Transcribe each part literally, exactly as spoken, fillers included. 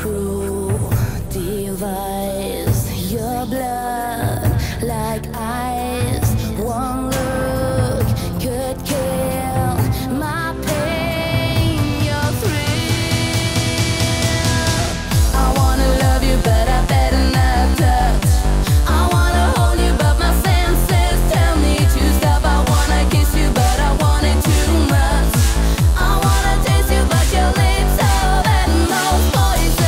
cruel device. Your blood like ice. One look could kill my pain. You're thrill. I wanna love you, but I better not touch. I wanna hold you, but my senses tell me to stop. I wanna kiss you, but I want it too much. I wanna taste you, but your lips are that most poison.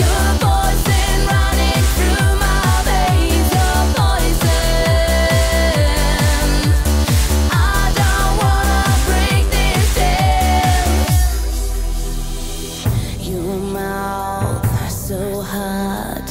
Your poison running through my veins. Your poison. I don't wanna break this dance. Your mouth so hot.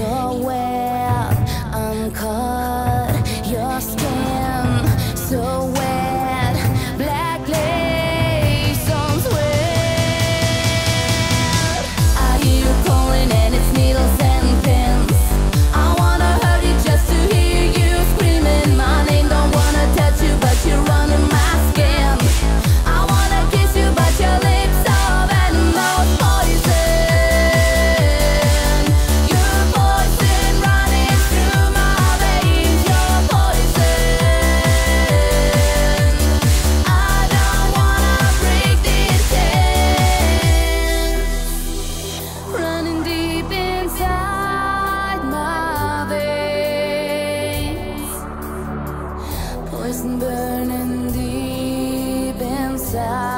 Your web uncaught. Your skin so wet. Black lace on sweat. I hear you calling and it's needles and pins. I wanna hurt you just to hear you screaming my name. Don't wanna touch you, but you're running my skin. I wanna kiss you, but your lips are venomous poison. Your poison running through my veins. Your poison. I don't wanna break this dance. Running deep inside my veins. Poison burning deep inside my veins. One look could kill my pain. You're thrill. I wanna love you, but I better not touch. I wanna hold you, but my senses tell me to stop. I wanna kiss you, but I want it too much. I wanna taste you, but your lips are that most poison. Your poison running through my veins. Your poison. I don't wanna break this dance. Poison. I wanna love you, but I better not touch. I wanna hold you, but my senses tell me to stop. I wanna kiss you, but I want it too much. I wanna taste you, but your lips are venomous poison. Your poison running through my veins. Your poison. I don't wanna break this dance. Poison. Your cruel device. Your blood like ice. One look could kill my pain. Your thrill. I wanna love you, but I better not touch. I wanna hold you, but my senses tell me to stop. I wanna kiss you, but I want it too much. I wanna taste you, but your lips are that most poison. Your poison running through my veins. Your poison. I don't wanna break this dance. Your mouth so hot. Your web uncaught. Your skin so wet. Black lace on sweat. I hear you calling and it's needles and pins. I wanna hurt you just to hear you screaming my name. Don't wanna touch you, but you're running my skin. I wanna kiss you, but your lips are venomous poison. Your poison running through my veins. Your poison. I don't wanna break this dance. Running deep inside my veins. Poison burning deep inside.